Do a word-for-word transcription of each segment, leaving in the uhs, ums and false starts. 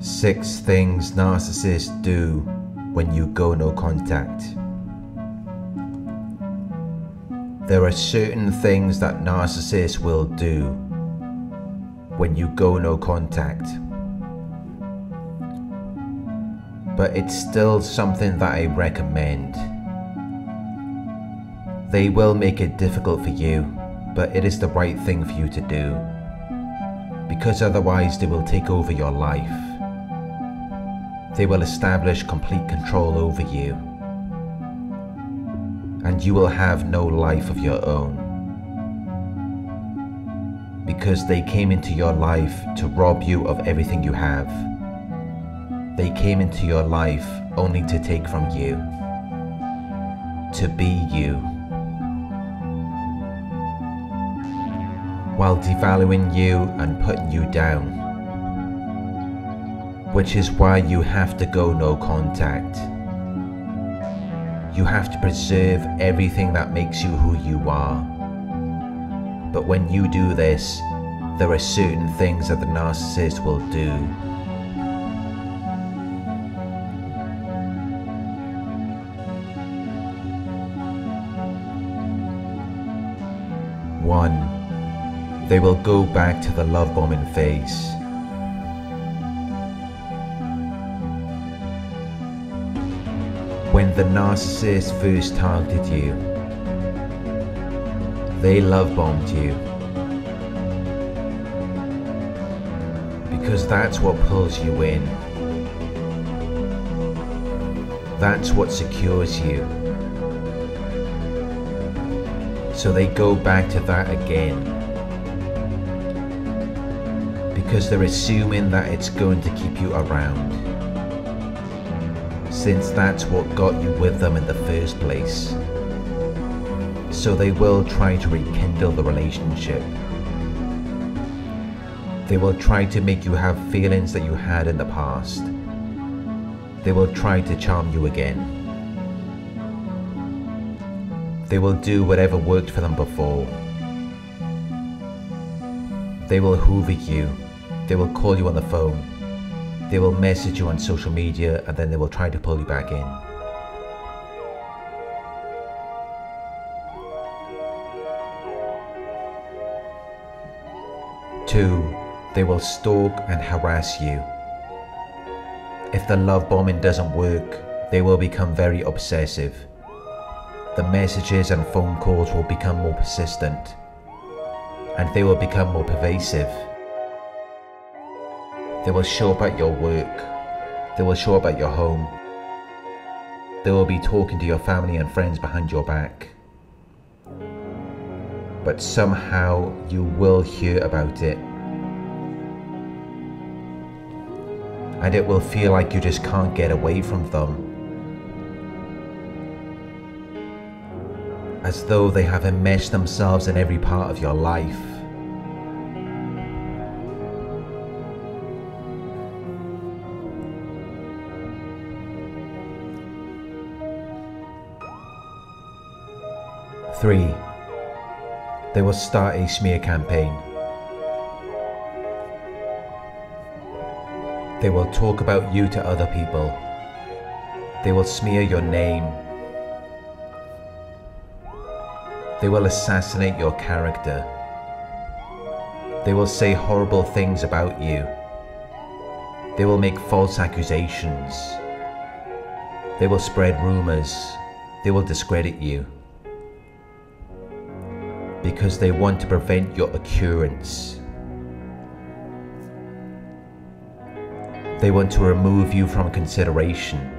Six things narcissists do when you go no contact. There are certain things that narcissists will do when you go no contact. But it's still something that I recommend. They will make it difficult for you, but it is the right thing for you to do, because otherwise they will take over your life. They will establish complete control over you, and you will have no life of your own, because they came into your life to rob you of everything you have. They came into your life only to take from you, to be you, while devaluing you and putting you down, which is why you have to go no contact. You have to preserve everything that makes you who you are. But when you do this, there are certain things that the narcissist will do. One. They will go back to the love bombing phase. When the narcissist first targeted you, they love bombed you, because that's what pulls you in. That's what secures you. So they go back to that again, because they're assuming that it's going to keep you around, since that's what got you with them in the first place. So they will try to rekindle the relationship. They will try to make you have feelings that you had in the past. They will try to charm you again. They will do whatever worked for them before. They will hoover you. They will call you on the phone. They will message you on social media, and then they will try to pull you back in. Two, they will stalk and harass you. If the love bombing doesn't work, they will become very obsessive. The messages and phone calls will become more persistent, and they will become more pervasive. They will show up at your work. They will show up at your home. They will be talking to your family and friends behind your back. But somehow you will hear about it, and it will feel like you just can't get away from them. As though they have enmeshed themselves in every part of your life. Three. They will start a smear campaign. They will talk about you to other people. They will smear your name. They will assassinate your character. They will say horrible things about you. They will make false accusations. They will spread rumors. They will discredit you, because they want to prevent your occurrence. They want to remove you from consideration.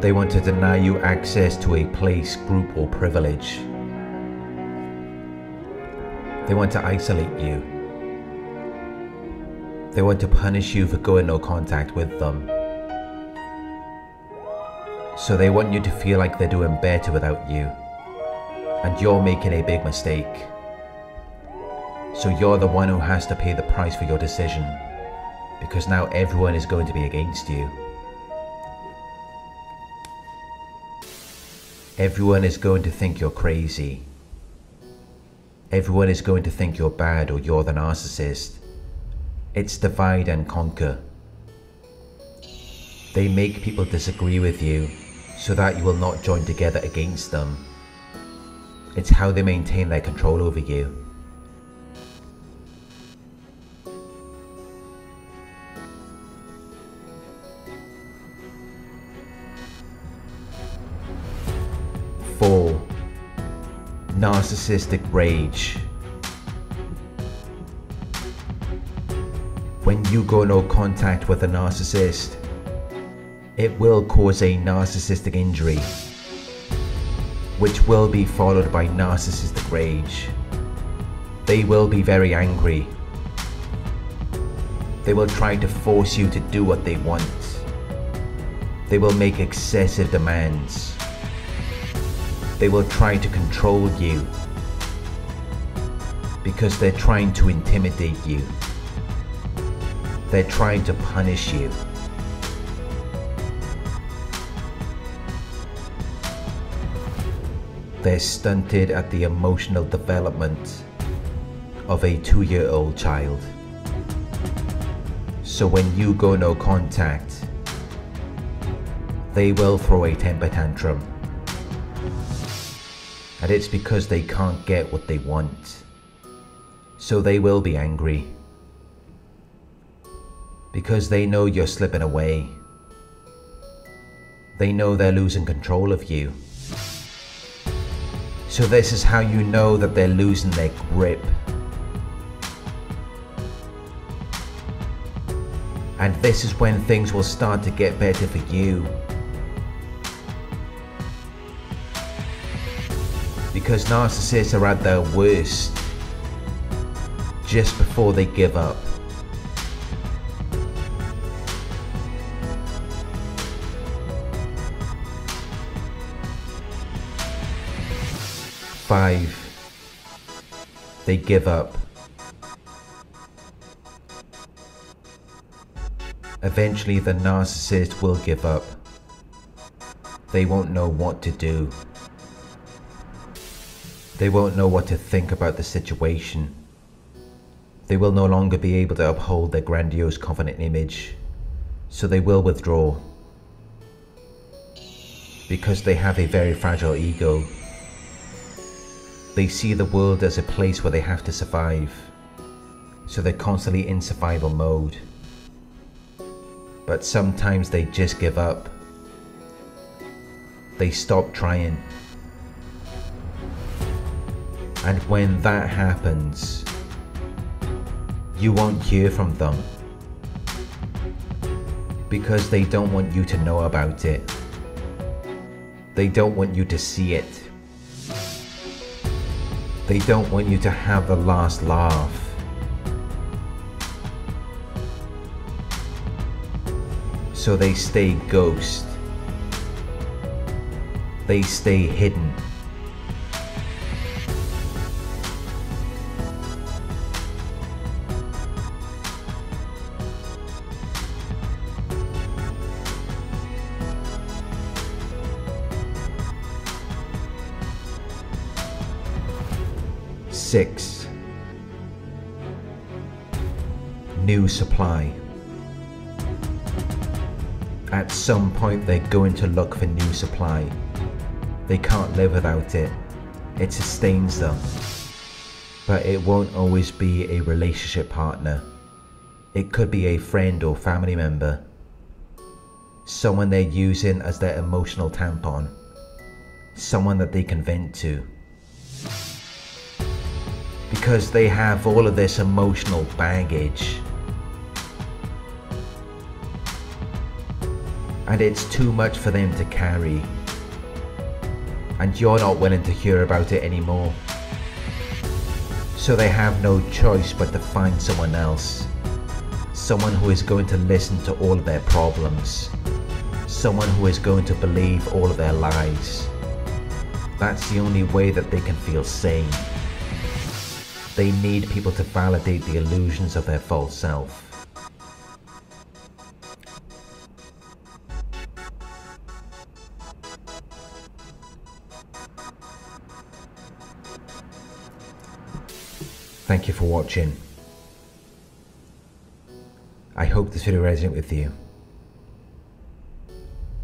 They want to deny you access to a place, group, or privilege. They want to isolate you. They want to punish you for going no contact with them. So they want you to feel like they're doing better without you, and you're making a big mistake. So you're the one who has to pay the price for your decision, because now everyone is going to be against you. Everyone is going to think you're crazy. Everyone is going to think you're bad or you're the narcissist. It's divide and conquer. They make people disagree with you so that you will not join together against them. It's how they maintain their control over you. four. Narcissistic rage. When you go no contact with a narcissist, it will cause a narcissistic injury, which will be followed by narcissistic rage. They will be very angry. They will try to force you to do what they want. They will make excessive demands. They will try to control you because they're trying to intimidate you. They're trying to punish you. They're stunted at the emotional development of a two-year-old child. So when you go no contact, they will throw a temper tantrum. And it's because they can't get what they want. So they will be angry. Because they know you're slipping away. They know they're losing control of you. So this is how you know that they're losing their grip. And this is when things will start to get better for you. Because narcissists are at their worst just before they give up. five. They give up. Eventually the narcissist will give up. They won't know what to do. They won't know what to think about the situation. They will no longer be able to uphold their grandiose confident image, so they will withdraw. Because they have a very fragile ego. They see the world as a place where they have to survive, so they're constantly in survival mode. But sometimes they just give up. They stop trying. And when that happens, you won't hear from them, because they don't want you to know about it. They don't want you to see it. They don't want you to have the last laugh. So they stay ghost. They stay hidden. six. New supply. At some point they're going to look for new supply. They can't live without it. It sustains them. But it won't always be a relationship partner. It could be a friend or family member. Someone they're using as their emotional tampon. Someone that they can vent to. Because they have all of this emotional baggage. And it's too much for them to carry. And you're not willing to hear about it anymore. So they have no choice but to find someone else. Someone who is going to listen to all of their problems. Someone who is going to believe all of their lies. That's the only way that they can feel sane. They need people to validate the illusions of their false self. Thank you for watching. I hope this video resonated with you.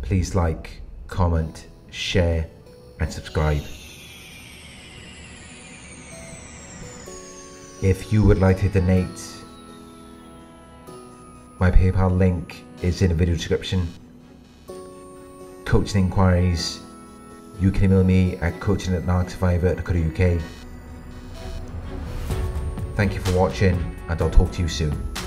Please like, comment, share and subscribe. If you would like to donate, my PayPal link is in the video description. Coaching inquiries, you can email me at coaching at narc survivor dot co dot U K. Thank you for watching and I'll talk to you soon.